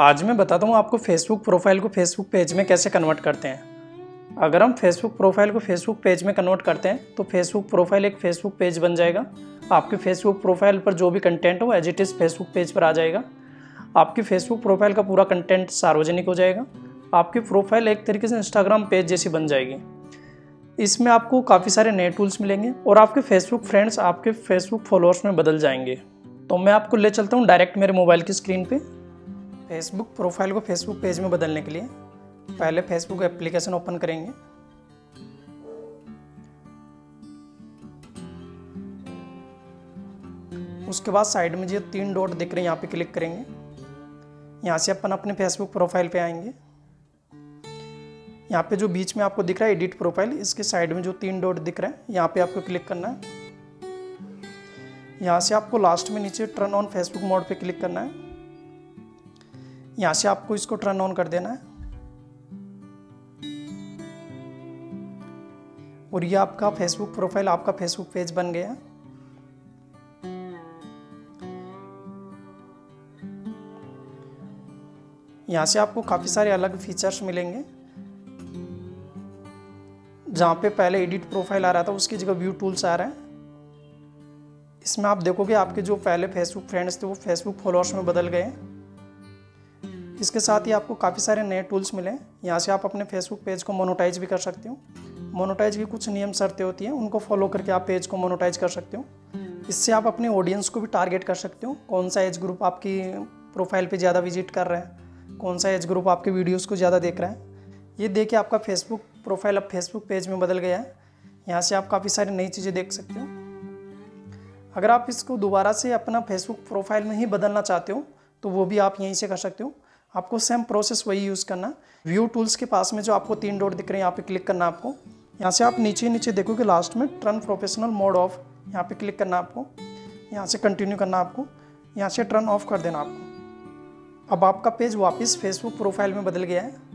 आज मैं बताता हूँ आपको फेसबुक प्रोफाइल को फेसबुक पेज में कैसे कन्वर्ट करते हैं। अगर हम फेसबुक प्रोफाइल को फेसबुक पेज में कन्वर्ट करते हैं तो फेसबुक प्रोफाइल एक फेसबुक पेज बन जाएगा। आपके फेसबुक प्रोफाइल पर जो भी कंटेंट हो as it is Facebook page पर आ जाएगा। आपकी फेसबुक प्रोफाइल का पूरा कंटेंट सार्वजनिक हो जाएगा। आपकी प्रोफाइल एक तरीके से इंस्टाग्राम पेज जैसी बन जाएगी। इसमें आपको काफ़ी सारे नए टूल्स मिलेंगे और आपके फेसबुक फ्रेंड्स आपके फेसबुक फॉलोअर्स में बदल जाएंगे। तो मैं आपको ले चलता हूँ डायरेक्ट मेरे मोबाइल की स्क्रीन पे। फेसबुक प्रोफाइल को फेसबुक पेज में बदलने के लिए पहले फेसबुक एप्लीकेशन ओपन करेंगे। उसके बाद साइड में जो 3 डॉट दिख रहे हैं यहाँ पे क्लिक करेंगे। यहाँ से अपन अपने फेसबुक प्रोफाइल पे आएंगे। यहाँ पे जो बीच में आपको दिख रहा है एडिट प्रोफाइल, इसके साइड में जो 3 डॉट दिख रहा है यहाँ पे आपको क्लिक करना है। यहाँ से आपको लास्ट में नीचे टर्न ऑन फेसबुक मोड पे क्लिक करना है। यहाँ से आपको इसको टर्न ऑन कर देना है और ये आपका फेसबुक प्रोफाइल आपका फेसबुक पेज बन गया है। यहाँ से आपको काफ़ी सारे अलग फीचर्स मिलेंगे। जहाँ पे पहले एडिट प्रोफाइल आ रहा था उसकी जगह व्यू टूल्स आ रहा है। इसमें आप देखोगे आपके जो पहले फेसबुक फ्रेंड्स थे वो फेसबुक फॉलोअर्स में बदल गए। इसके साथ ही आपको काफ़ी सारे नए टूल्स मिले। यहाँ से आप अपने फेसबुक पेज को मोनेटाइज भी कर सकते हो। मोनेटाइज की कुछ नियम शर्तें होती हैं, उनको फॉलो करके आप पेज को मोनेटाइज कर सकते हो। इससे आप अपने ऑडियंस को भी टारगेट कर सकते हो। कौन सा एज ग्रुप आपकी प्रोफाइल पर ज़्यादा विजिट कर रहा है, कौन सा एज ग्रुप आपके वीडियोज़ को ज़्यादा देख रहा है, ये देख के आपका फेसबुक प्रोफाइल अब फेसबुक पेज में बदल गया है। यहाँ से आप काफ़ी सारी नई चीज़ें देख सकते हो। अगर आप इसको दोबारा से अपना फेसबुक प्रोफाइल में ही बदलना चाहते हो तो वो भी आप यहीं से कर सकते हो। आपको सेम प्रोसेस वही यूज़ करना। व्यू टूल्स के पास में जो आपको 3 डॉट दिख रहे हैं यहाँ पे क्लिक करना आपको। यहाँ से आप नीचे देखोगे लास्ट में टर्न प्रोफेशनल मोड ऑफ, यहाँ पे क्लिक करना आपको। यहाँ से कंटिन्यू करना आपको। यहाँ से टर्न ऑफ कर देना आपको। अब आपका पेज वापस फेसबुक प्रोफाइल में बदल गया है।